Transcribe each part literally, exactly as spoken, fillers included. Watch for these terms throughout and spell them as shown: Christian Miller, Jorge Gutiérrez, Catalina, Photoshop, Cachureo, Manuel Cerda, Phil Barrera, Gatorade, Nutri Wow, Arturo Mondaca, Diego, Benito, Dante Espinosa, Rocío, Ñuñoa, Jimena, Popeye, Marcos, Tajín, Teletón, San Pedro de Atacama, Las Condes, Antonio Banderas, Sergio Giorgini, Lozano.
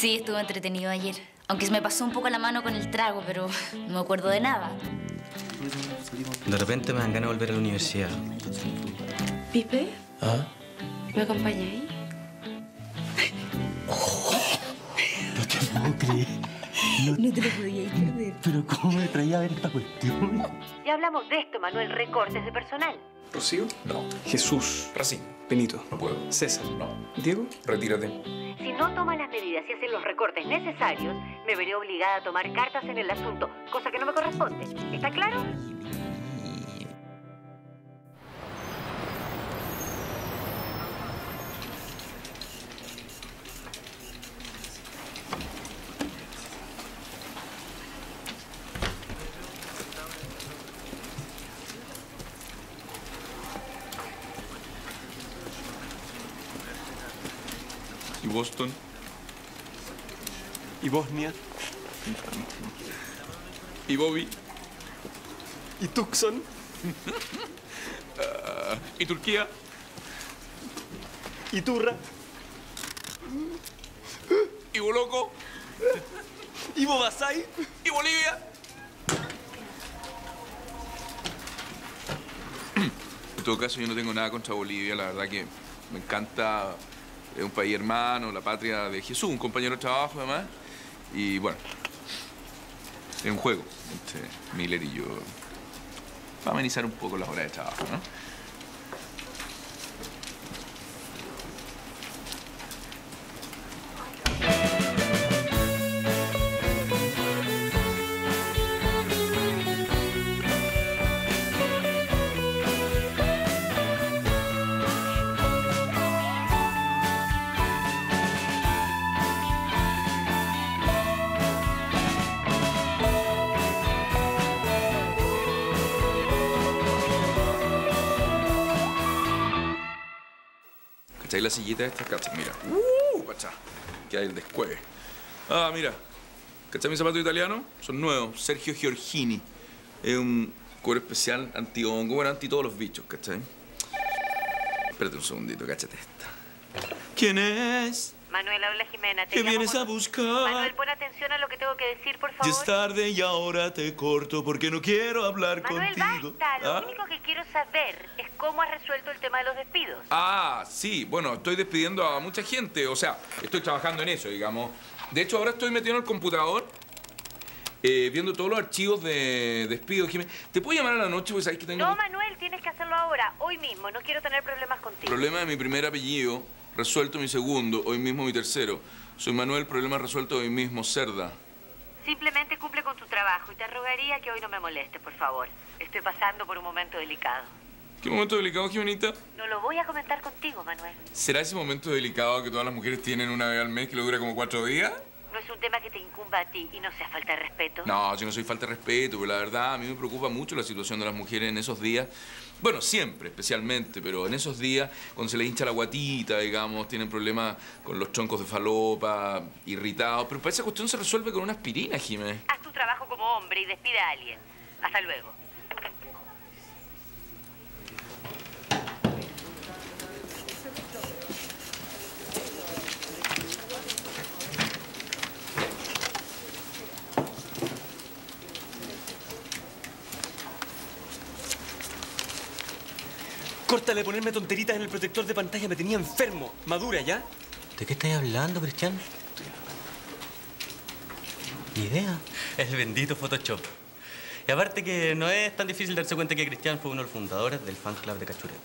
Sí, estuvo entretenido ayer. Aunque se me pasó un poco la mano con el trago, pero no me acuerdo de nada. De repente me dan ganas de volver a la universidad. ¿Pipe? ¿Ah? ¿Me acompañáis? Oh, no te puedo creer. No, no te lo podía creer. Pero ¿cómo me traía a ver esta cuestión? Ya hablamos de esto, Manuel. Recortes de personal. ¿Rocío? No. Jesús. Racín. Benito. No puedo. César. No. Diego. Retírate. Si no toman las medidas y hacen los recortes necesarios, me veré obligada a tomar cartas en el asunto, cosa que no me corresponde. ¿Está claro? Boston y Bosnia y Bobby y Tucson uh, y Turquía y Turra y Boloco y Bobasay y Bolivia. En todo caso, yo no tengo nada contra Bolivia, la verdad que me encanta. Es un país hermano, la patria de Jesús, un compañero de trabajo, además. Y, bueno, es un juego entre Miller y yo. Para amenizar un poco las horas de trabajo, ¿no? La sillita de estas cachas, mira. ¡Uh! Pachá. Que hay el descueve. Ah, mira. ¿Cachai mis zapatos italianos? Son nuevos. Sergio Giorgini. Es un cuero especial anti-hongo, bueno, anti todos los bichos, ¿cachai? Espérate un segundito, cáchate esta. ¿Quién es? Manuel, habla Jimena. ¿Qué vienes a buscar? Manuel, pon atención a lo que tengo que decir, por favor. Ya es tarde y ahora te corto porque no quiero hablar Manuel, contigo. Manuel, basta. Lo ¿Ah? único que quiero saber es cómo has resuelto el tema de los despidos. Ah, sí. Bueno, estoy despidiendo a mucha gente. O sea, estoy trabajando en eso, digamos. De hecho, ahora estoy metido en el computador eh, viendo todos los archivos de despidos. Jimena, ¿te puedo llamar a la noche? Porque sabes que tengo... No, Manuel, tienes que hacerlo ahora, hoy mismo. No quiero tener problemas contigo. Problema de mi primer apellido... Resuelto mi segundo, hoy mismo mi tercero. Soy Manuel, problema resuelto hoy mismo, Cerda. Simplemente cumple con tu trabajo y te rogaría que hoy no me molestes, por favor. Estoy pasando por un momento delicado. ¿Qué momento delicado, Jimenita? No lo voy a comentar contigo, Manuel. ¿Será ese momento delicado que todas las mujeres tienen una vez al mes que lo dura como cuatro días? No es un tema que te incumba a ti y no sea falta de respeto. No, yo no soy falta de respeto, pero la verdad a mí me preocupa mucho la situación de las mujeres en esos días. Bueno, siempre, especialmente, pero en esos días, cuando se les hincha la guatita, digamos, tienen problemas con los troncos de falopa, irritados. Pero para esa cuestión se resuelve con una aspirina, Jiménez. Haz tu trabajo como hombre y despida a alguien. Hasta luego. Córtale ponerme tonteritas en el protector de pantalla. Me tenía enfermo. Madura, ¿ya? ¿De qué estás hablando, Cristian? Ni idea. El bendito Photoshop. Y aparte que no es tan difícil darse cuenta que Cristian fue uno de los fundadores del fan club de Cachureo.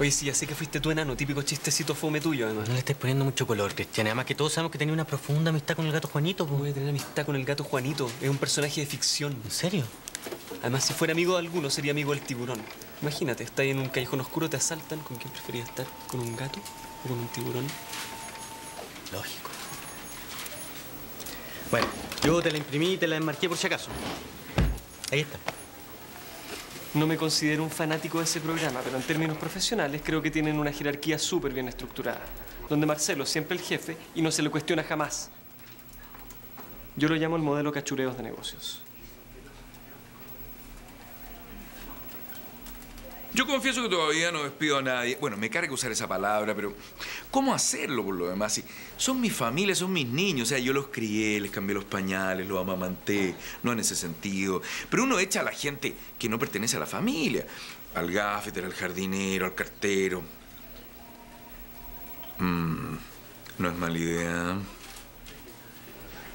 Oye, sí, ya sé que fuiste tú, enano. Típico chistecito fome tuyo, además. No le estés poniendo mucho color, Cristian. Además que todos sabemos que tenía una profunda amistad con el gato Juanito. ¿Cómo voy a tener amistad con el gato Juanito? Es un personaje de ficción. ¿En serio? Además, si fuera amigo de alguno, sería amigo del tiburón. Imagínate, estás en un callejón oscuro, te asaltan. ¿Con quién preferías estar? ¿Con un gato o con un tiburón? Lógico. Bueno, yo te la imprimí y te la enmarqué por si acaso. Ahí está. No me considero un fanático de ese programa, pero en términos profesionales creo que tienen una jerarquía súper bien estructurada, donde Marcelo es siempre el jefe y no se le cuestiona jamás. Yo lo llamo el modelo cachureos de negocios. Yo confieso que todavía no despido a nadie. Bueno, me carga usar esa palabra, pero ¿cómo hacerlo por lo demás? Si son mi familia, son mis niños. O sea, yo los crié, les cambié los pañales, los amamanté. No en ese sentido. Pero uno echa a la gente que no pertenece a la familia. Al gaffeter, al jardinero, al cartero. Mm, no es mala idea.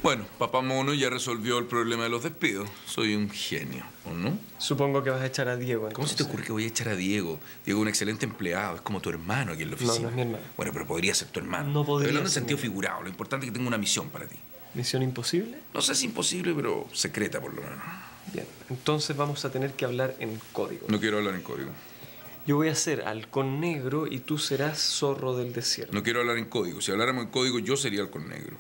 Bueno, papá Mono ya resolvió el problema de los despidos. Soy un genio, ¿o no? Supongo que vas a echar a Diego, entonces. ¿Cómo se te ocurre que voy a echar a Diego? Diego es un excelente empleado, es como tu hermano aquí en la oficina. No, no es mi hermano. Bueno, pero podría ser tu hermano. No podría Pero no en sentido figurado, lo importante es que tengo una misión para ti. ¿Misión imposible? No sé si imposible, pero secreta por lo menos. Bien, entonces vamos a tener que hablar en código. No quiero hablar en código. Yo voy a ser halcón negro y tú serás zorro del desierto. No quiero hablar en código. Si habláramos en código, yo sería halcón negro.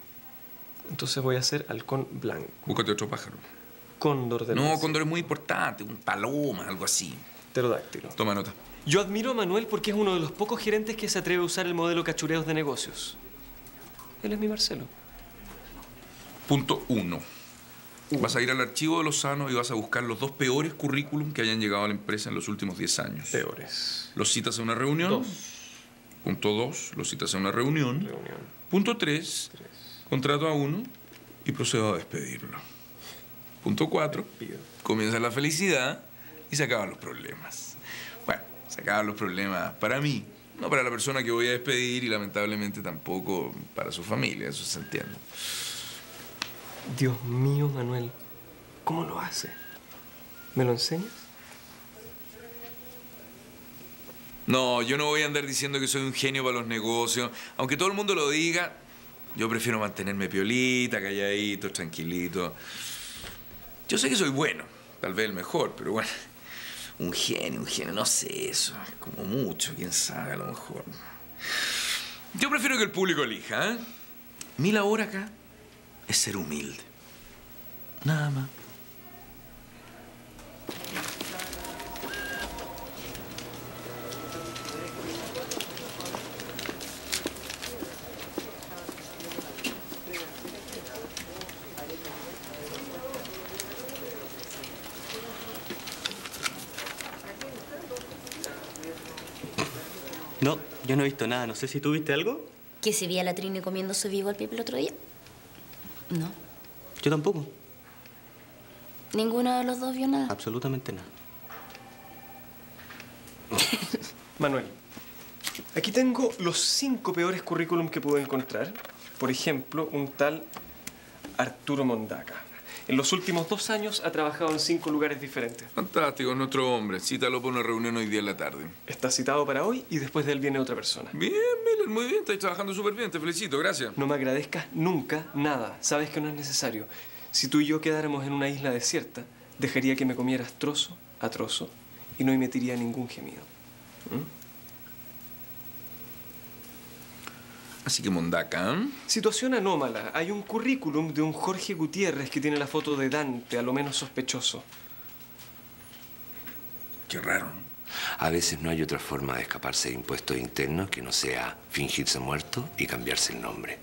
Entonces voy a hacer halcón blanco. Búscate otro pájaro. Cóndor de... No, cóndor es muy importante. Un paloma, algo así. Pterodáctilo. Toma nota. Yo admiro a Manuel porque es uno de los pocos gerentes que se atreve a usar el modelo cachureos de negocios. Él es mi Marcelo. Punto uno. Uh. Vas a ir al archivo de Lozano y vas a buscar los dos peores currículum que hayan llegado a la empresa en los últimos diez años. Peores. Los citas a una reunión. Dos. Punto dos. Los citas a una reunión. Reunión. Punto tres. tres. Contrato a uno y procedo a despedirlo. Punto cuatro. Comienza la felicidad y se acaban los problemas. Bueno, se acaban los problemas para mí, no para la persona que voy a despedir y lamentablemente tampoco para su familia, eso se entiende. Dios mío, Manuel, ¿cómo lo hace? ¿Me lo enseñas? No, yo no voy a andar diciendo que soy un genio para los negocios. Aunque todo el mundo lo diga, yo prefiero mantenerme piolita, calladito, tranquilito. Yo sé que soy bueno, tal vez el mejor, pero bueno. Un genio, un genio, no sé eso. Como mucho, quién sabe, a lo mejor. Yo prefiero que el público elija, ¿eh? Mi labor acá es ser humilde. Nada más. No, yo no he visto nada. No sé si tú viste algo. ¿Que se veía la Trini comiéndose vivo al Pipe el otro día? No. Yo tampoco. ¿Ninguno de los dos vio nada? Absolutamente nada. Manuel, aquí tengo los cinco peores currículum que pude encontrar. Por ejemplo, un tal Arturo Mondaca. En los últimos dos años ha trabajado en cinco lugares diferentes. Fantástico, es nuestro hombre. Cítalo para una reunión hoy día en la tarde. Está citado para hoy y después de él viene otra persona. Bien, Miller, muy bien. Estáis trabajando súper bien. Te felicito, gracias. No me agradezcas nunca nada. Sabes que no es necesario. Si tú y yo quedáramos en una isla desierta, dejaría que me comieras trozo a trozo y no emitiría ningún gemido. ¿Mm? Así que Mondaca, ¿eh? Situación anómala. Hay un currículum de un Jorge Gutiérrez que tiene la foto de Dante, a lo menos sospechoso. Qué raro. A veces no hay otra forma de escaparse de impuestos internos que no sea fingirse muerto y cambiarse el nombre.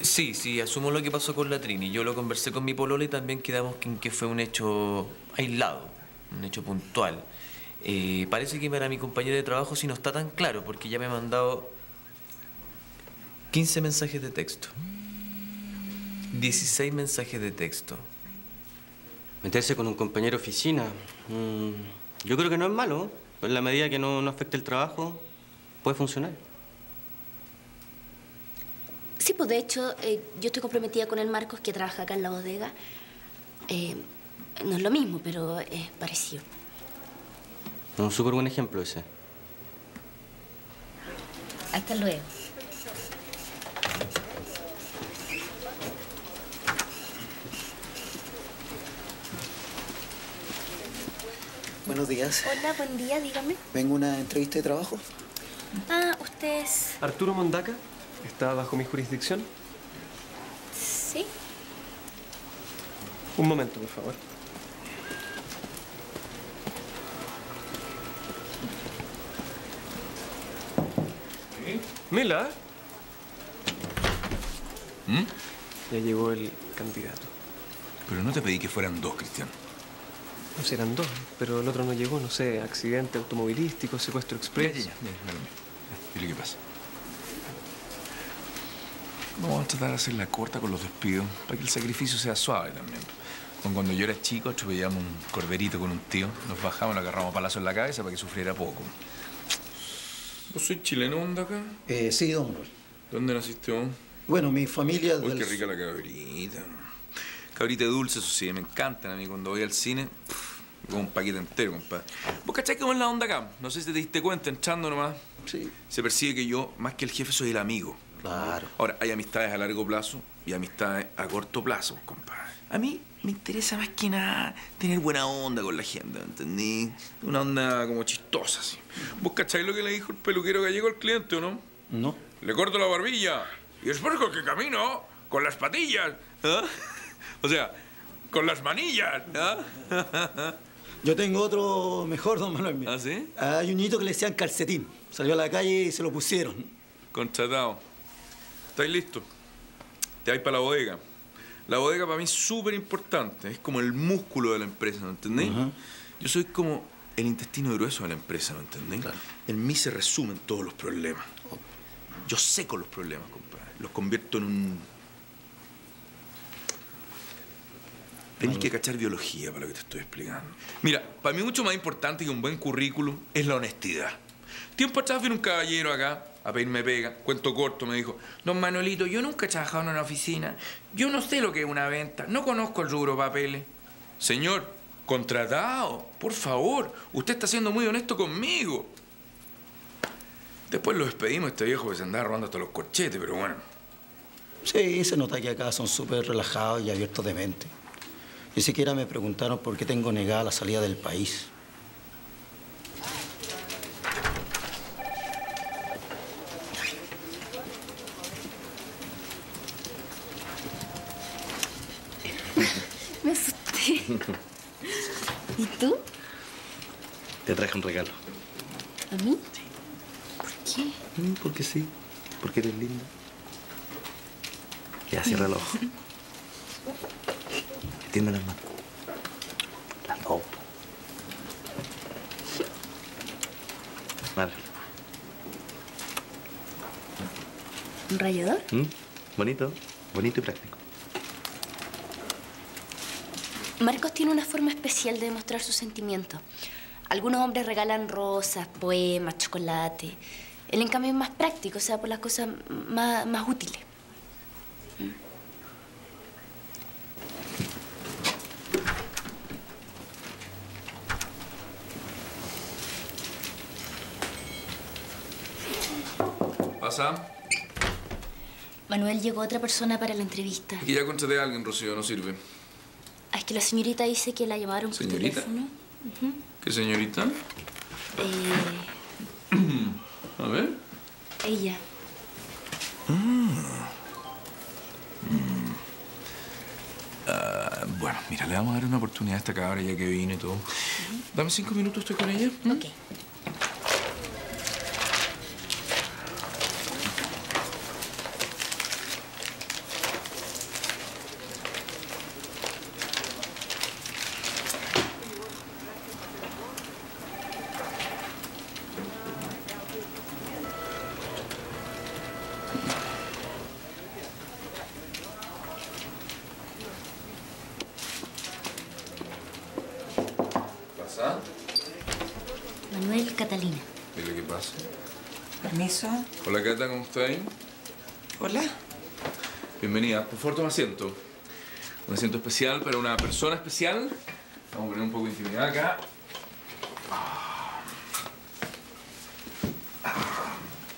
Sí, sí, asumo lo que pasó con la Trini. Yo lo conversé con mi polola y también quedamos en que fue un hecho aislado, un hecho puntual. Eh, parece que para mi compañero de trabajo sí no está tan claro, porque ya me ha mandado quince mensajes de texto. dieciséis mensajes de texto. Meterse con un compañero de oficina, mm, yo creo que no es malo. En la medida que no, no afecte el trabajo, puede funcionar. Sí, pues de hecho, eh, yo estoy comprometida con el Marcos, que trabaja acá en la bodega. Eh, no es lo mismo, pero es parecido. Un súper buen ejemplo ese. Hasta luego. buenos días. Hola, buen día, dígame. Vengo a una entrevista de trabajo. Ah, ¿usted es...? Arturo Mondaca. ¿Está bajo mi jurisdicción? Sí. Un momento, por favor. ¿Sí? Mila. ¿Mm? Ya llegó el candidato. Pero no te pedí que fueran dos, Cristian. No, si eran dos, pero el otro no llegó, no sé, accidente automovilístico, secuestro express. Ya, ya, ya, ya. Dile qué pasa. Vamos a tratar de hacer la corta con los despidos, para que el sacrificio sea suave también. Cuando yo era chico, atropellamos un corderito con un tío, nos bajamos, lo agarramos palazo en la cabeza para que sufriera poco. ¿Vos sois chileno, Mondaca? Eh, sí, don Manuel. ¿Dónde naciste vos? Bueno, mi familia... Uy, del... qué rica la cabrita. Cabrita dulce, eso sí, me encantan a mí cuando voy al cine. Pff, con un paquete entero, compadre. ¿Vos cachai cómo es la onda acá? No sé si te diste cuenta, entrando nomás. Sí. Se percibe que yo, más que el jefe, soy el amigo. Claro. Ahora, hay amistades a largo plazo y amistades a corto plazo, compadre. A mí me interesa más que nada tener buena onda con la gente, ¿entendí? Una onda como chistosa, así. ¿Vos cachai lo que le dijo el peluquero gallego al cliente o no? No. Le corto la barbilla. Y es por que camino con las patillas, ¿eh? O sea, con las manillas, ¿eh? Yo tengo otro mejor, don Manuel. ¿Ah, sí? Hay un niñito que le decían calcetín. Salió a la calle y se lo pusieron. Contratado. ¿Estáis listos? Te vais para la bodega. La bodega para mí es súper importante. Es como el músculo de la empresa, ¿no entendéis? Uh-huh. Yo soy como el intestino grueso de la empresa, ¿no entendéis? Claro. En mí se resumen todos los problemas. Yo seco los problemas, compadre. Los convierto en un... Tenéis que cachar biología para lo que te estoy explicando. Mira, para mí mucho más importante que un buen currículum es la honestidad. Tiempo atrás vino un caballero acá a pedirme pega. Cuento corto, me dijo: don Manuelito, yo nunca he trabajado en una oficina. Yo no sé lo que es una venta. No conozco el rubro papeles. Señor, contratado, por favor. Usted está siendo muy honesto conmigo. Después lo despedimos, este viejo que se andaba robando hasta los corchetes, pero bueno. Sí, se nota que acá son súper relajados y abiertos de mente. Ni siquiera me preguntaron por qué tengo negada la salida del país. Me asusté. ¿Y tú? Te traje un regalo. ¿A mí? Sí. Porque sí, porque eres linda. Ya, cierra el ojo. Extiende las manos. Las dos. Vale. ¿Un rallador? ¿Mm? Bonito, bonito y práctico. Marcos tiene una forma especial de demostrar sus sentimientos. Algunos hombres regalan rosas, poemas, chocolate. Él, en cambio, es más práctico, o sea, por las cosas más, más útiles. ¿Pasa? Manuel, llegó otra persona para la entrevista. Y ya contraté a alguien, Rocío, no sirve. Es que la señorita dice que la llamaron por teléfono. Uh-huh. ¿Qué señorita? Eh... A ver. Ella. Ah. Mm. Uh, bueno, mira, le vamos a dar una oportunidad a esta cabra ya que vino y todo. Uh-huh. Dame cinco minutos, estoy con ella. ¿Mm? Ok. Manuel, Catalina. Dile qué pasa. Permiso. Hola, Cata, ¿cómo estás? Hola. Bienvenida. Por favor, toma asiento. Un asiento especial para una persona especial. Vamos a poner un poco de intimidad acá. Ah,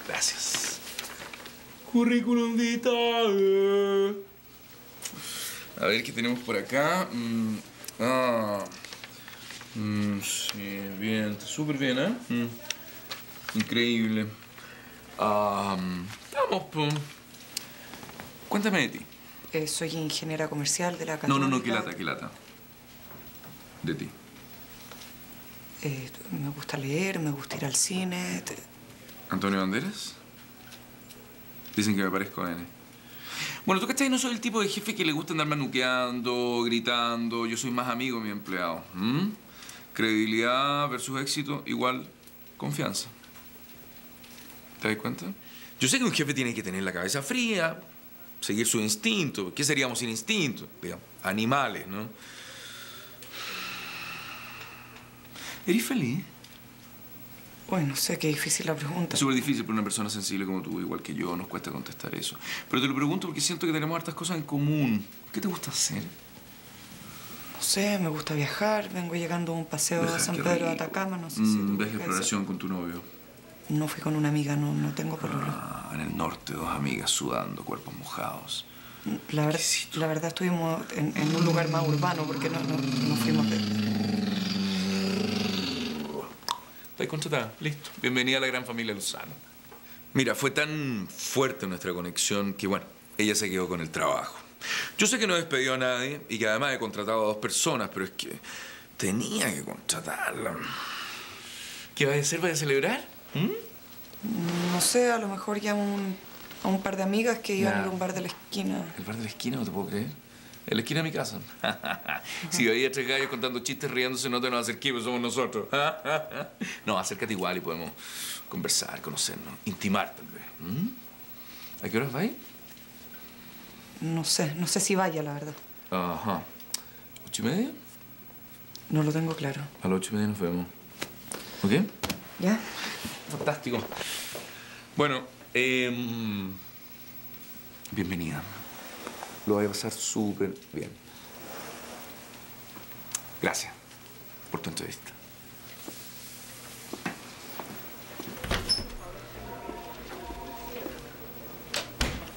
gracias. Currículum vitae. A ver, ¿qué tenemos por acá? Ah... Mm, sí, bien, súper bien, ¿eh? Mm. Increíble. Um, vamos, pues. Cuéntame de ti. Eh, soy ingeniera comercial de la Catalina. No, no, no, qué lata, qué lata. De ti. Eh, me gusta leer, me gusta ir al cine. Te... ¿Antonio Banderas? Dicen que me parezco a él. Bueno, tú cachai, no soy el tipo de jefe que le gusta andar manuqueando, gritando. Yo soy más amigo de mi empleado. ¿Mm? Credibilidad versus éxito igual confianza. ¿Te das cuenta? Yo sé que un jefe tiene que tener la cabeza fría, seguir su instinto. ¿Qué seríamos sin instinto? Digamos, animales, ¿no? ¿Eres feliz? Bueno, sé que es difícil la pregunta. Es súper difícil para una persona sensible como tú, igual que yo. Nos cuesta contestar eso. Pero te lo pregunto porque siento que tenemos hartas cosas en común. ¿Qué te gusta hacer? No sé, me gusta viajar. Vengo llegando a un paseo a San Pedro de Atacama. No sé si tú... ¿Un viaje de exploración con tu novio? No fui con una amiga, no, no tengo problema. Ah, en el norte, dos amigas sudando, cuerpos mojados. La, ver... la verdad, estuvimos en, en un lugar más urbano porque no, no, no fuimos de... Contratada, listo. Bienvenida a la gran familia Lozano. Mira, fue tan fuerte nuestra conexión que, bueno, ella se quedó con el trabajo. Yo sé que no despedió a nadie y que además he contratado a dos personas, pero es que tenía que contratarla. ¿Qué vas a hacer? ¿Vas a celebrar? ¿Mm? No sé, a lo mejor llamo un, a un par de amigas que iban nah. a un bar de la esquina. ¿El bar de la esquina? No te puedo creer. En la esquina de mi casa. Si de ahí a tres gallos contando chistes, riéndose, no te nos acerquemos, somos nosotros. No, acércate igual y podemos conversar, conocernos, intimar tal vez. ¿Mm? ¿A qué horas va ahí? No sé, no sé si vaya, la verdad. Ajá. ¿Ocho y media? No lo tengo claro. A las ocho y media nos vemos. ¿Ok? ¿Ya? Fantástico. Bueno, eh, bienvenida. Lo voy a pasar súper bien. Gracias por tu entrevista.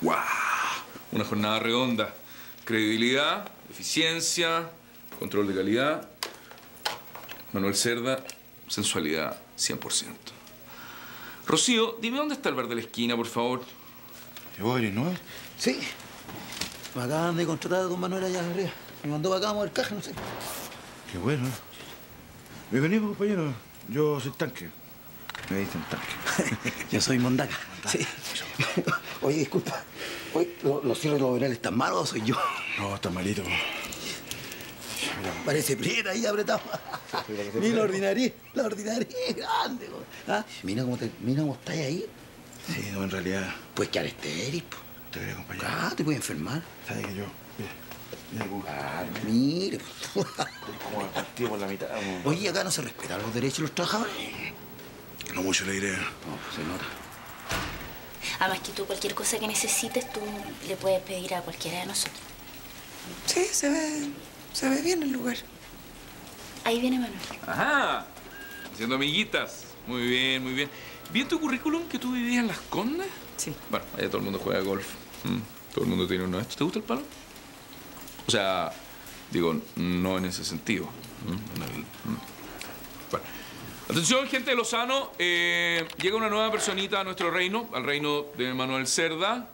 ¡Guau! Una jornada redonda. Credibilidad, eficiencia, control de calidad. Manuel Cerda, sensualidad cien por ciento. Rocío, dime dónde está el bar de la esquina, por favor. ¿Te voy a ir, no? Sí. Me acaban de contratar a don Manuel allá arriba. Me mandó para acá a mover caja, no sé. Qué bueno. Bienvenido, compañero. Yo soy tanque. Me dicen tanque. Yo soy Mondaca. Sí. Oye, disculpa. Oye, ¿lo, ¿los cierres laborales están malos o soy yo? No, están malitos. Parece prieta ahí apretado. Mira la ordinaria. La ordinaria es grande. ¿Ah? Mira cómo, te, mira cómo estás ahí. Sí, no, en realidad... Pues que estéril, po. Te voy a acompañar. Ah, te voy a enfermar. ¿Sabes que yo? Mira, mira cómo... Ah, mire. Estoy como partido por la mitad. Como... Oye, acá no se respetan los derechos de los trabajadores. No mucho le diré. No, pues se nota. Además que tú cualquier cosa que necesites, tú le puedes pedir a cualquiera de nosotros. Sí, se ve... se ve bien el lugar. Ahí viene Manuel. Ajá. Haciendo amiguitas. Muy bien, muy bien. ¿Vi en tu currículum que tú vivías en Las Condes? Sí. Bueno, allá todo el mundo juega golf. Mm, todo el mundo tiene uno de estos. ¿Te gusta el palo? O sea, digo, no en ese sentido. Mm, no, mm. Bueno. Atención, gente de Lozano. Eh, llega una nueva personita a nuestro reino, al reino de Manuel Cerda.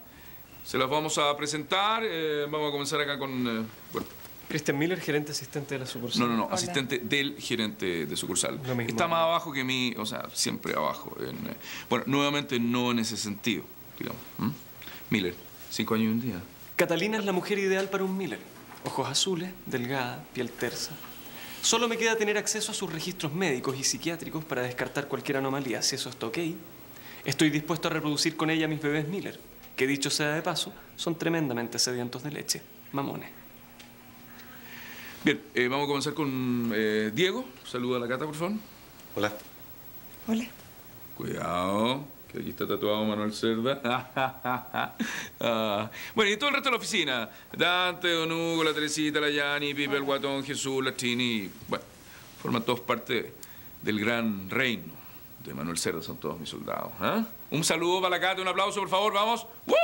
Se las vamos a presentar. Eh, vamos a comenzar acá con... Eh, bueno. Christian Miller, gerente asistente de la sucursal. No, no, no. Hola. Asistente del gerente de sucursal. Lo mismo. Está más abajo que mí, o sea, siempre abajo. En, eh, bueno, nuevamente no en ese sentido. Digamos. ¿Mm? Miller, cinco años y un día. Catalina es la mujer ideal para un Miller. Ojos azules, delgada, piel tersa. Solo me queda tener acceso a sus registros médicos y psiquiátricos para descartar cualquier anomalía. Si eso está ok, estoy dispuesto a reproducir con ella mis bebés Miller, que dicho sea de paso, son tremendamente sedientos de leche. Mamones. Bien, eh, vamos a comenzar con eh, Diego. Saluda a la Cata, por favor. Hola. Hola. Cuidado. Que aquí está tatuado Manuel Cerda. Ah. Bueno, y todo el resto de la oficina. Dante, Don Hugo, la Teresita, la Yani, Pipe, el Guatón, Jesús, la Chini. Bueno, forman todos parte del gran reino de Manuel Cerda. Son todos mis soldados. ¿Eh? Un saludo para la Cata, un aplauso, por favor. Vamos. ¡Woo!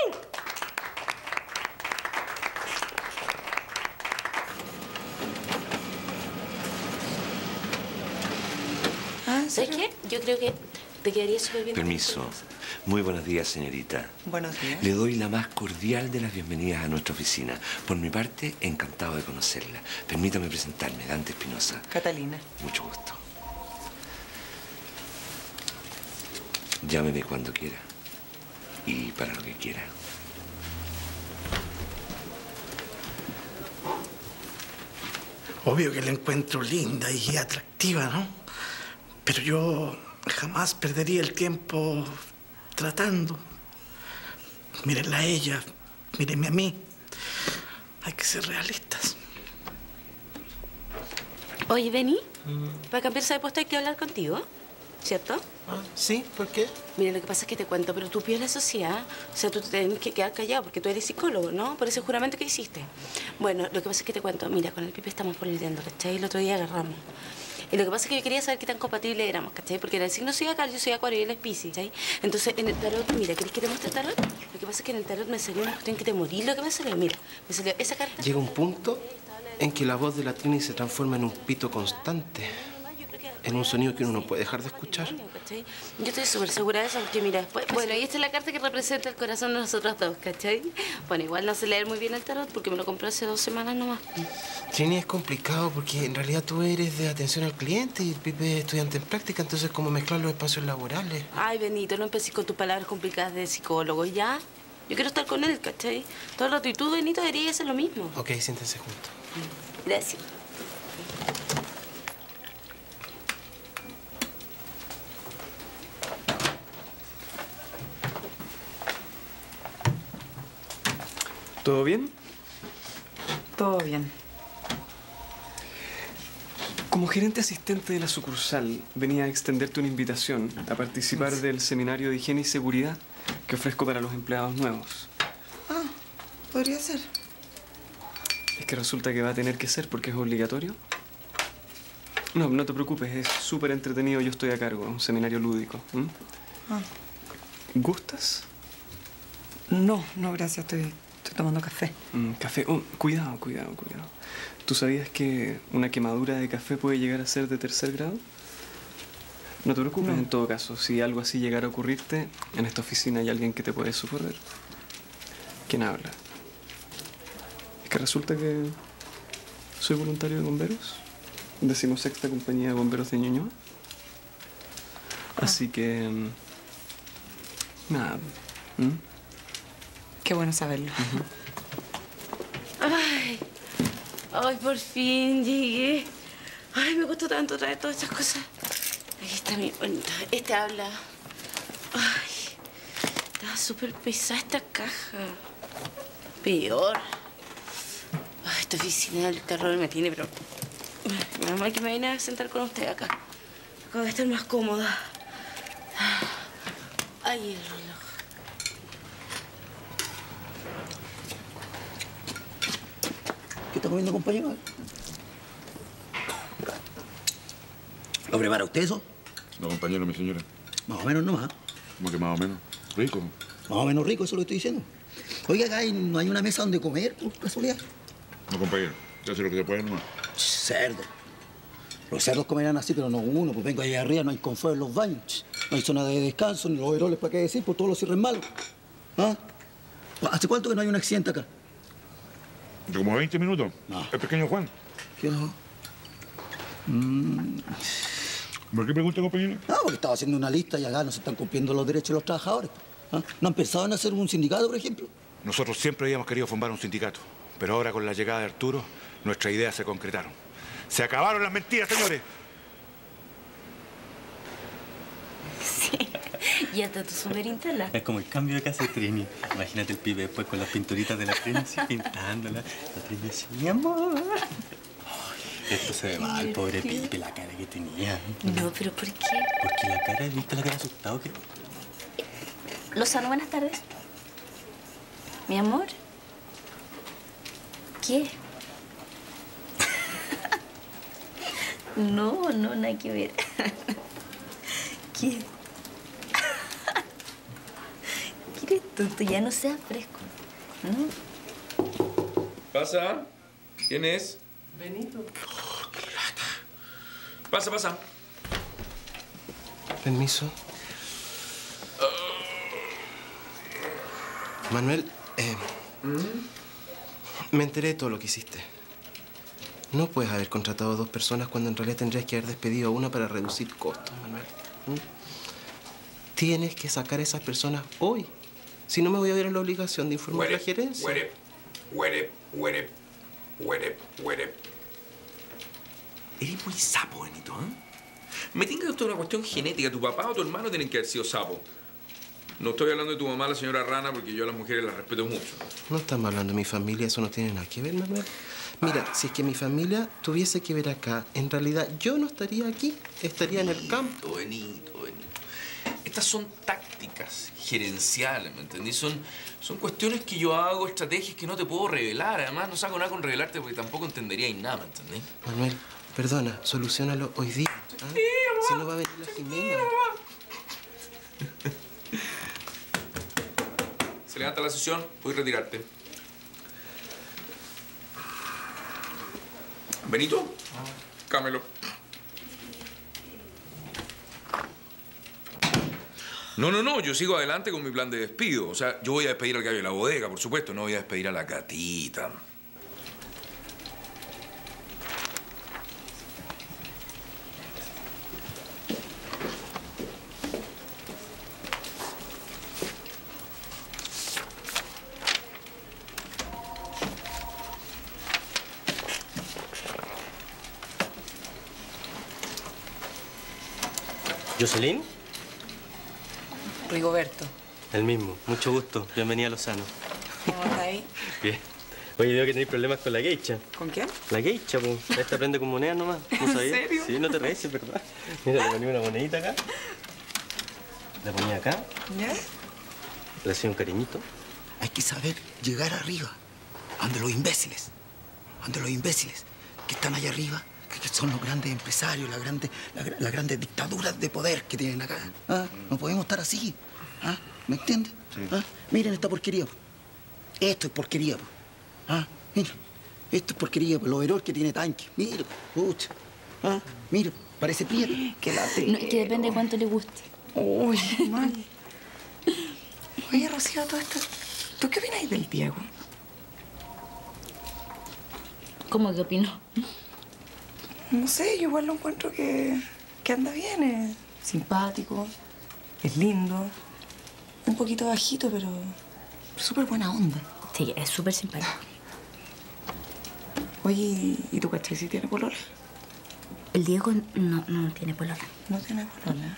¿Sabes qué? Yo creo que te quedaría súper bien. Permiso. Muy buenos días, señorita. Buenos días. Le doy la más cordial de las bienvenidas a nuestra oficina. Por mi parte, encantado de conocerla. Permítame presentarme, Dante Espinosa. Catalina. Mucho gusto. Llámeme cuando quiera. Y para lo que quiera. Obvio que la encuentro linda y atractiva, ¿no? Pero yo jamás perdería el tiempo tratando. Mírenla a ella, mírenme a mí. Hay que ser realistas. Oye, Beni, para cambiarse de puesto hay que hablar contigo, ¿cierto? Ah, sí, ¿por qué? Mira, lo que pasa es que te cuento, pero tú pides la sociedad. O sea, tú te tienes que quedar callado porque tú eres psicólogo, ¿no? Por ese juramento que hiciste. Bueno, lo que pasa es que te cuento. Mira, con el Pipe estamos pololeando, ¿cachai? El otro día agarramos. Y lo que pasa es que yo quería saber qué tan compatibles éramos, ¿cachai? Porque era el signo zodiacal, yo soy acuario y él es piscis, ¿cachai? Entonces, en el tarot, mira, ¿querés que te muestre el tarot? Lo que pasa es que en el tarot me salió una cuestión que te morí. Lo que me salió, mira, me salió esa carta. Llega un punto en que la voz de la Trini se transforma en un pito constante. En un sonido que uno no puede dejar de escuchar. Yo estoy súper segura de eso, porque mira, después... Bueno, y esta es la carta que representa el corazón de nosotros dos, ¿cachai? Bueno, igual no sé leer muy bien el tarot porque me lo compré hace dos semanas nomás. Trini, es complicado porque en realidad tú eres de atención al cliente y el Pipe es estudiante en práctica, entonces es como mezclar los espacios laborales. Ay, Benito, no empecé con tus palabras complicadas de psicólogo, ¿ya? Yo quiero estar con él, ¿cachai? Todo el rato. Y tú, Benito, deberías hacer lo mismo. Ok, siéntense juntos. Gracias. ¿Todo bien? Todo bien. Como gerente asistente de la sucursal, venía a extenderte una invitación a participar sí. del seminario de higiene y seguridad que ofrezco para los empleados nuevos. Ah, podría ser. Es que resulta que va a tener que ser porque es obligatorio. No, no te preocupes, es súper entretenido, yo estoy a cargo, un seminario lúdico. ¿Mm? Ah. ¿Gustas? No, no, gracias, estoy bien. Estoy tomando café. Mm, café. Oh, cuidado, cuidado, cuidado. ¿Tú sabías que una quemadura de café puede llegar a ser de tercer grado? No te preocupes, no. En todo caso, si algo así llegara a ocurrirte, en esta oficina hay alguien que te puede socorrer. ¿Quién habla? Es que resulta que soy voluntario de bomberos. decimosexta compañía de bomberos de Ñuñoa. Ah. Así que... Nada. ¿Mm? Qué bueno saberlo. Uh-huh. Ay, ay, por fin llegué. Ay, me costó tanto traer todas estas cosas. Aquí está mi bonita. Este habla. Ay, está súper pesada esta caja. Peor. Ay, esta oficina del terror me tiene, pero... Menos mal que me vine a sentar con usted acá. Acabo de estar más cómoda. Ay, el reloj. ¿Qué está comiendo, compañero? ¿Lo prepara usted eso? No, compañero, mi señora. Más o menos nomás. ¿Cómo que más o menos? ¿Rico? Más o menos rico, eso lo estoy diciendo. Oiga, acá hay, no hay una mesa donde comer, por casualidad. No, compañero. Yo sé lo que se puede nomás. Cerdo. Los cerdos comerán así, pero no uno. Pues vengo allá arriba, no hay confort en los baños. No hay zona de descanso, ni los overoles para qué decir, por todos los cierres malos. ¿Ah? ¿Hace cuánto que no hay un accidente acá? De como veinte minutos. No. El pequeño Juan. ¿Qué no? Mm. ¿Por qué pregunta, compañero? No, porque estaba haciendo una lista y acá no se están cumpliendo los derechos de los trabajadores. ¿Ah? ¿No han pensado en hacer un sindicato, por ejemplo? Nosotros siempre habíamos querido formar un sindicato, pero ahora con la llegada de Arturo, nuestras ideas se concretaron. ¡Se acabaron las mentiras, señores! Sí. Y hasta tu superintala. Es como el cambio de casa de Trini. Imagínate el pibe después con las pinturitas de la Trini así pintándola. La Trini así, mi amor. Ay, esto se ve mal, pobre pibe, la cara que tenía. No, pero ¿por qué? Porque la cara, ¿viste la cara asustado que... Lozano, buenas tardes. Mi amor. ¿Qué? No, no, nada que ver. ¿Qué? ¿Qué eres tonto? Ya no seas fresco, ¿no? Pasa. ¿Quién es? Benito. Oh, ¡qué lata! Pasa, pasa. Permiso. Manuel, eh, ¿Mm? me enteré de todo lo que hiciste. No puedes haber contratado a dos personas cuando en realidad tendrías que haber despedido a una para reducir costos, Manuel. ¿Mm? Tienes que sacar a esas personas hoy. Si no, me voy a ver en la obligación de informar a la gerencia. Where it, where it, where it, where it, where it. Eres muy sapo, Benito, ¿eh? Me tinca que esto es una cuestión genética. Tu papá o tu hermano tienen que haber sido sapo. No estoy hablando de tu mamá, la señora Rana, porque yo a las mujeres las respeto mucho. No estamos hablando de mi familia, eso no tiene nada que ver, Manuel. Mira, ah. si es que mi familia tuviese que ver acá, en realidad yo no estaría aquí, estaría Benito, en el campo. Benito, Benito. Estas son tácticas gerenciales, ¿me entendí? Son, son cuestiones que yo hago, estrategias que no te puedo revelar. Además, no saco nada con revelarte porque tampoco entenderíais nada, ¿me entendí? Manuel, perdona, solucionalo hoy día. ¿Ah? Si no va a venir la Jimena. Se levanta la sesión, puedes retirarte. Benito, cámelo. No, no, no, yo sigo adelante con mi plan de despido. O sea, yo voy a despedir al gallo de la bodega, por supuesto. No voy a despedir a la gatita. ¿Jocelyn? Rigoberto. El mismo. Mucho gusto. Bienvenida a Lozano. ¿Cómo estás ahí? Bien. Oye, veo que tenéis problemas con la geisha. ¿Con quién? La geisha, pues. Esta prende con monedas nomás. ¿No sabías? ¿En serio? Sí, no te reís, ¿verdad? Mira, le ponía una monedita acá. La ponía acá. ¿Ya? Le hacía un cariñito. Hay que saber llegar arriba. Ante los imbéciles. Ante los imbéciles que están allá arriba. Que son los grandes empresarios, las grandes, las, las grandes dictaduras de poder que tienen acá. ¿Ah? No podemos estar así. ¿Ah? ¿Me entiendes? Sí. ¿Ah? Miren esta porquería. Po. Esto es porquería. Po. ¿Ah? Mira. Esto es porquería. Po. Los héroes que tiene tanque. Mira. Pucha. ¿Ah? Mira. Parece piedra. Que no, es que depende de cuánto le guste. Uy, mal. Oye, Rocío, todo esto. ¿Tú qué opináis del Diego? ¿Cómo que opinó? No sé, yo igual lo encuentro que, que anda bien. Es simpático, es lindo, un poquito bajito, pero súper buena onda. Sí, es súper simpático. Oye, ¿y tu cachai si tiene polola? El Diego no, no tiene polola. No tiene polola.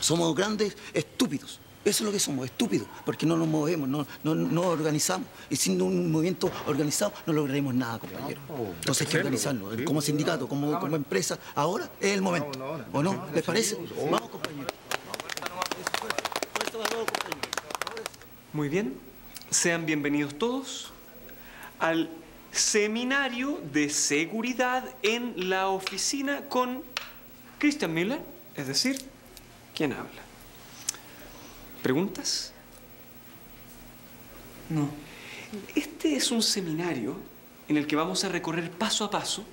Somos grandes estúpidos. Eso es lo que somos, estúpidos, porque no nos movemos, no, no, no organizamos. Y sin un movimiento organizado no lograremos nada, compañero. Entonces hay que organizarnos, como sindicato, como, como empresa. Ahora es el momento, ¿o no? ¿Les parece? Vamos, compañero. Muy bien. Sean bienvenidos todos al seminario de seguridad en la oficina con Christian Miller, es decir, quien habla. ¿Preguntas? No. Este es un seminario en el que vamos a recorrer paso a paso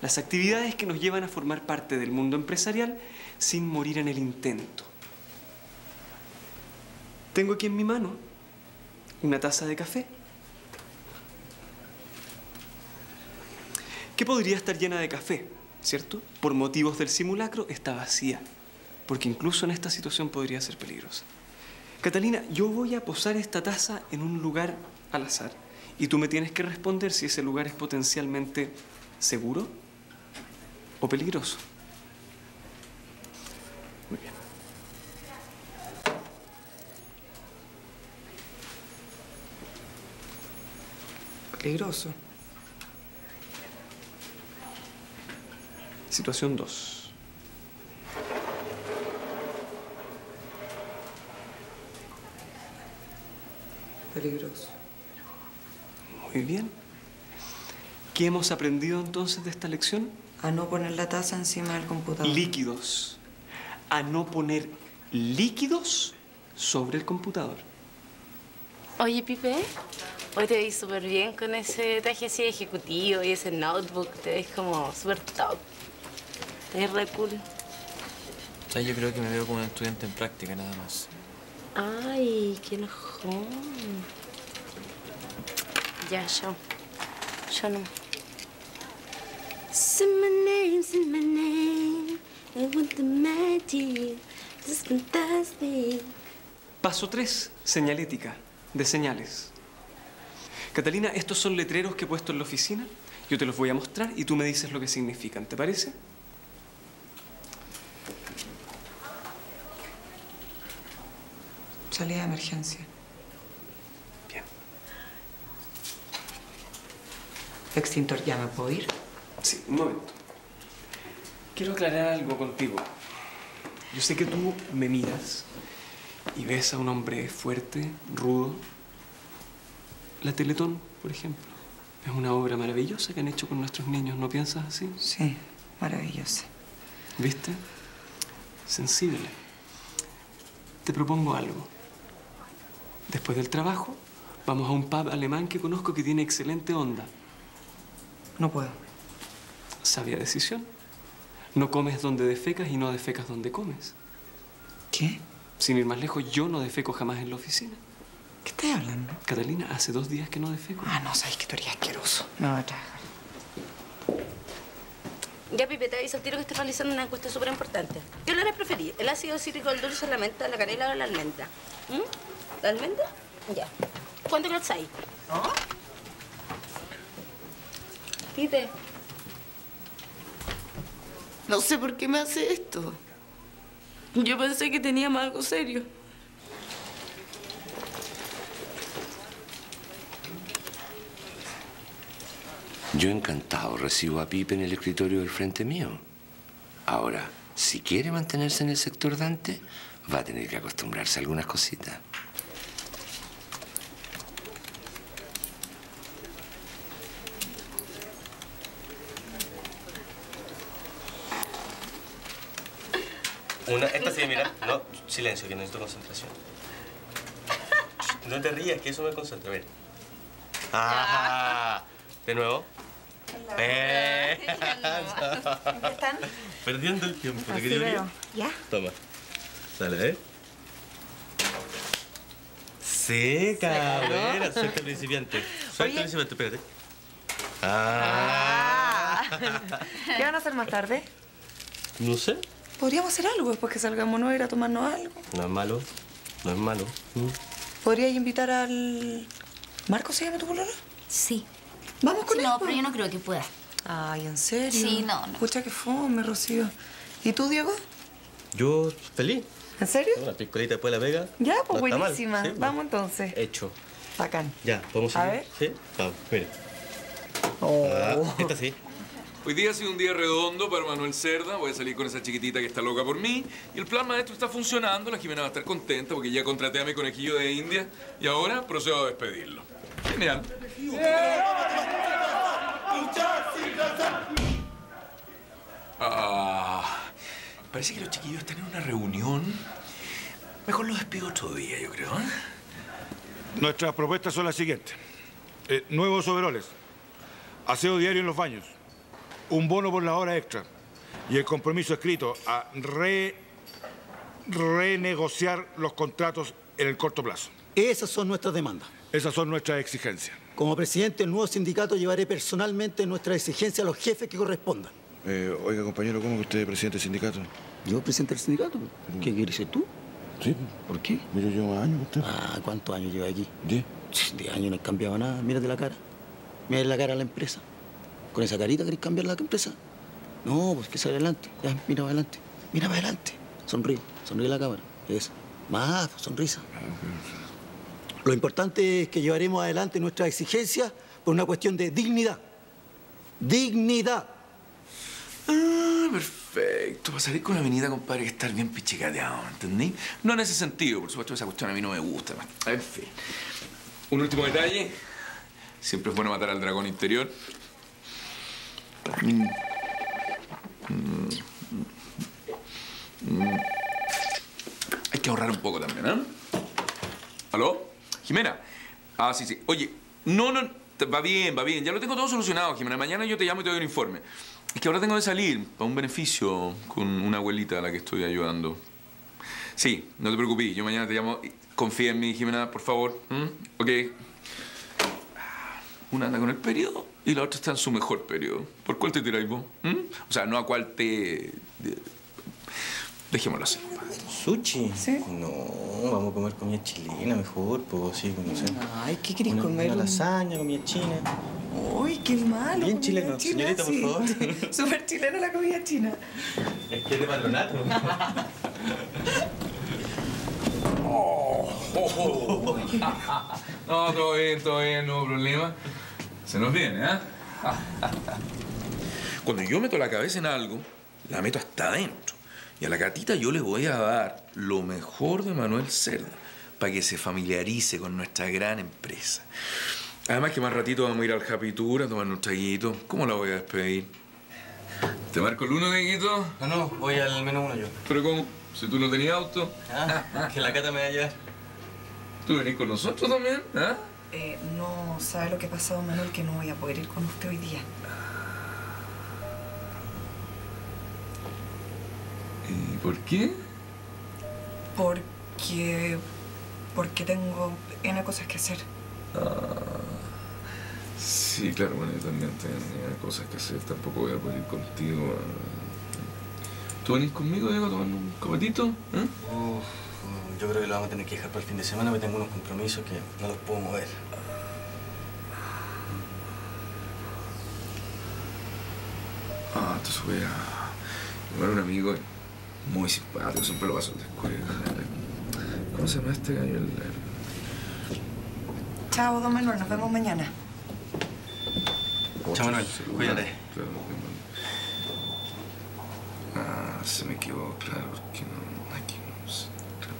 las actividades que nos llevan a formar parte del mundo empresarial sin morir en el intento. Tengo aquí en mi mano una taza de café que podría estar llena de café, ¿cierto? Por motivos del simulacro está vacía, porque incluso en esta situación podría ser peligrosa. Catalina, yo voy a posar esta taza en un lugar al azar y tú me tienes que responder si ese lugar es potencialmente seguro o peligroso. Muy bien. Peligroso. Situación dos. Peligroso. Muy bien. ¿Qué hemos aprendido entonces de esta lección? A no poner la taza encima del computador. Líquidos. A no poner líquidos sobre el computador. Oye, Pipe, hoy te vi súper bien con ese traje así de ejecutivo y ese notebook. Te ves como súper top. Te ves re cool. sea, yo creo que me veo como un estudiante en práctica, nada más. Ay, qué enojón. Ya, yo. Yo no. Say my name, say my name. I want the magic. It's fantastic. Paso tres, señalética, de señales. Catalina, estos son letreros que he puesto en la oficina. Yo te los voy a mostrar y tú me dices lo que significan. ¿Te parece? Salida de emergencia. Bien. Extintor, ¿ya me puedo ir? Sí, un momento. Quiero aclarar algo contigo. Yo sé que tú me miras y ves a un hombre fuerte, rudo. La Teletón, por ejemplo, es una obra maravillosa que han hecho con nuestros niños. ¿No piensas así? Sí, maravillosa. ¿Viste? Sensible. Te propongo algo. Después del trabajo, vamos a un pub alemán que conozco que tiene excelente onda. No puedo. Sabia decisión. No comes donde defecas y no defecas donde comes. ¿Qué? Sin ir más lejos, yo no defeco jamás en la oficina. ¿Qué estás hablando? Catalina, hace dos días que no defeco. Ah, no, sabes que tú eres asqueroso. No voy a trabajar. Ya, Pipe, te aviso al tiro que estoy realizando una encuesta súper importante. ¿Qué olor es preferir? ¿El ácido cítrico, el dulce, la menta, la canela o la almendra? ¿Mm? ¿La almendra? Ya. ¿Cuánto grado hay? ¿No? Pipe. No sé por qué me hace esto. Yo pensé que teníamos algo serio. Yo encantado recibo a Pipe en el escritorio del frente mío. Ahora, si quiere mantenerse en el sector Dante, va a tener que acostumbrarse a algunas cositas. Una, esta sí, mira. No, silencio, que necesito concentración. No te rías, que eso me concentra. Ven. Ajá. De nuevo. Eh. ¿Cómo están? Perdiendo el tiempo. ¿Te quería ver? ¿Ya? Toma. Dale, ¿eh? Seca, buena. Suelta el principiante. Suelta el principiante, espérate. Ah. ¿Qué van a hacer más tarde? No sé. Podríamos hacer algo después que salgamos, ¿no? Ir a tomarnos algo. No es malo. No es malo. Mm. ¿Podrías invitar al... ¿Marcos se llama tu colora? Sí. ¿Vamos con sí, él? No, pero yo no creo que pueda. Ay, ¿en serio? Sí, no, no. Escucha, qué fome, Rocío. ¿Y tú, Diego? Yo, feliz. ¿En serio? Una piscolita después de la pega. Ya, pues no buenísima. Sí, vamos entonces. Hecho. Bacán. Ya, ¿podemos ir? A ver. Sí, vamos, mira. Oh. Ah, esta sí. Hoy día ha sido un día redondo para Manuel Cerda. Voy a salir con esa chiquitita que está loca por mí. Y el plan maestro está funcionando. La Jimena va a estar contenta porque ya contraté a mi conejillo de India. Y ahora procedo a despedirlo. Genial. Ah, parece que los chiquillos están en una reunión. Mejor los despido otro día, yo creo. ¿eh? Nuestras propuestas son las siguientes. Eh, nuevos overoles. Aseo diario en los baños. Un bono por la hora extra y el compromiso escrito a re, renegociar los contratos en el corto plazo. Esas son nuestras demandas. Esas son nuestras exigencias. Como presidente del nuevo sindicato llevaré personalmente nuestras exigencias a los jefes que correspondan. Eh, oiga, compañero, ¿cómo que usted es presidente del sindicato? ¿Yo presidente del sindicato? ¿Qué quieres ser tú? Sí. ¿Por qué? Yo llevo más años usted. Ah, ¿cuántos años lleva aquí? Diez. Diez años no he cambiado nada. Mírate la cara. Mírate la cara a la empresa. ¿Con esa carita querés cambiar la empresa? No, pues que sale adelante. Ya, mira para adelante. Mira para adelante. Sonríe. Sonríe la cámara. Eso. Más, sonrisa. Lo importante es que llevaremos adelante nuestras exigencias por una cuestión de dignidad. ¡Dignidad! Ah, perfecto. Para salir con la avenida, compadre, hay que estar bien pichicateado, ¿entendí? No en ese sentido. Por supuesto, esa cuestión a mí no me gusta. En fin. Un último detalle. Siempre es bueno matar al dragón interior. Mm. Mm. Mm. Hay que ahorrar un poco también, ¿eh? ¿Aló? Jimena. Ah, sí, sí. Oye, no, no. Va bien, va bien. Ya lo tengo todo solucionado, Jimena. Mañana yo te llamo y te doy un informe. Es que ahora tengo que salir para un beneficio con una abuelita a la que estoy ayudando. Sí, no te preocupes, yo mañana te llamo. Confía en mí, Jimena, por favor. ¿Mm? Ok. Una anda con el periodo y la otra está en su mejor periodo. ¿Por cuál te tiráis vos? ¿Mm? O sea, no a cuál te... Dejémoslo así. ¿Sushi? ¿Sí? No, vamos a comer comida chilena mejor, pues sí, como sea. Ay, ¿qué querés comer? Una lasaña, comida china. Uy, qué malo. Bien chileno, chilena, señorita, sí, por favor. Súper chilena la comida china. Es que es de patronato. Oh, oh, oh. No, todo bien, todo bien, no problema. Se nos viene, ¿eh? Cuando yo meto la cabeza en algo, la meto hasta adentro. Y a la gatita yo le voy a dar lo mejor de Manuel Cerda para que se familiarice con nuestra gran empresa. Además que más ratito vamos a ir al Happy Tour a tomar un traguito. ¿Cómo la voy a despedir? ¿Te marco el uno, Dieguito? No, no, voy al menos uno yo. ¿Pero cómo? Si tú no tenías auto. Ah, que la cata me va a llevar. ¿Tú venís con nosotros también? ¿Ah? Eh, no, ¿sabe lo que ha pasado, Manuel? Que no voy a poder ir con usted hoy día. ¿Y por qué? Porque... porque tengo ene cosas que hacer. Ah, sí, claro, bueno, yo también tenía cosas que hacer. Tampoco voy a poder ir contigo. ¿Tú venís conmigo, Diego, a tomar un copetito? ¿Eh? Uf, yo creo que lo vamos a tener que dejar para el fin de semana, porque tengo unos compromisos que no los puedo mover. Ah, entonces voy a llevar a un amigo muy simpático, siempre lo paso en la escuela. ¿Cómo se llama este gallo? El... Chao, don Manuel, nos vemos mañana. Chao, Manuel, cuídate. Ah, se me equivocó, claro, que no, aquí no sé. Claro.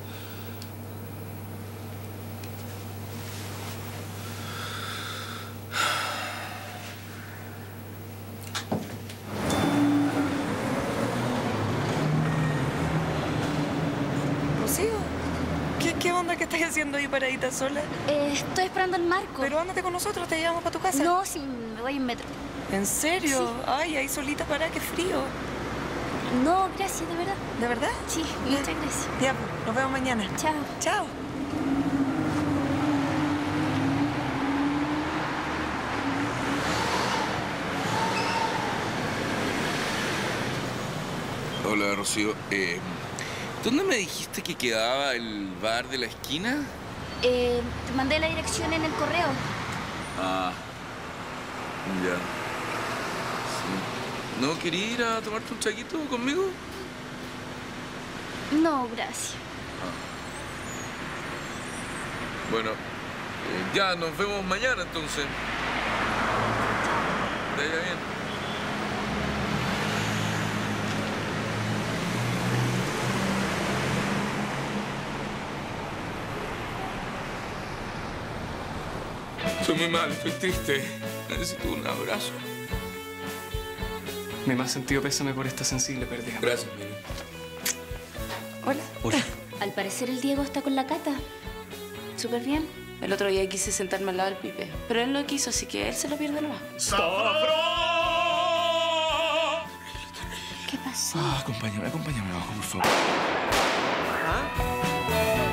Rocío, ¿qué, ¿qué onda que estás haciendo ahí paradita sola? Eh, estoy esperando al Marco. Pero ándate con nosotros, te llevamos para tu casa. No, sí, me voy en metro. ¿En serio? Sí. Ay, ahí solita para, qué frío. No, gracias, de verdad. ¿De verdad? Sí, muchas gracias. Ya, nos vemos mañana. Chao. Chao. Hola, Rocío. Eh, ¿Dónde me dijiste que quedaba el bar de la esquina? Eh, te mandé la dirección en el correo. Ah, ya. Sí. ¿No querías ir a tomarte un chaquito conmigo? No, gracias. Ah. Bueno, eh, ya nos vemos mañana entonces. ¿Te vaya bien? Estoy muy mal, estoy triste. Necesito un abrazo. Mi más sentido pésame por esta sensible pérdida. Gracias, Benito. Hola. Hola. Al parecer el Diego está con la Cata. Súper bien. El otro día quise sentarme al lado del Pipe, pero él no quiso, así que él se lo pierde nomás. ¿Qué pasó? Ah, acompáñame, acompáñame abajo, por favor. ¿Ah?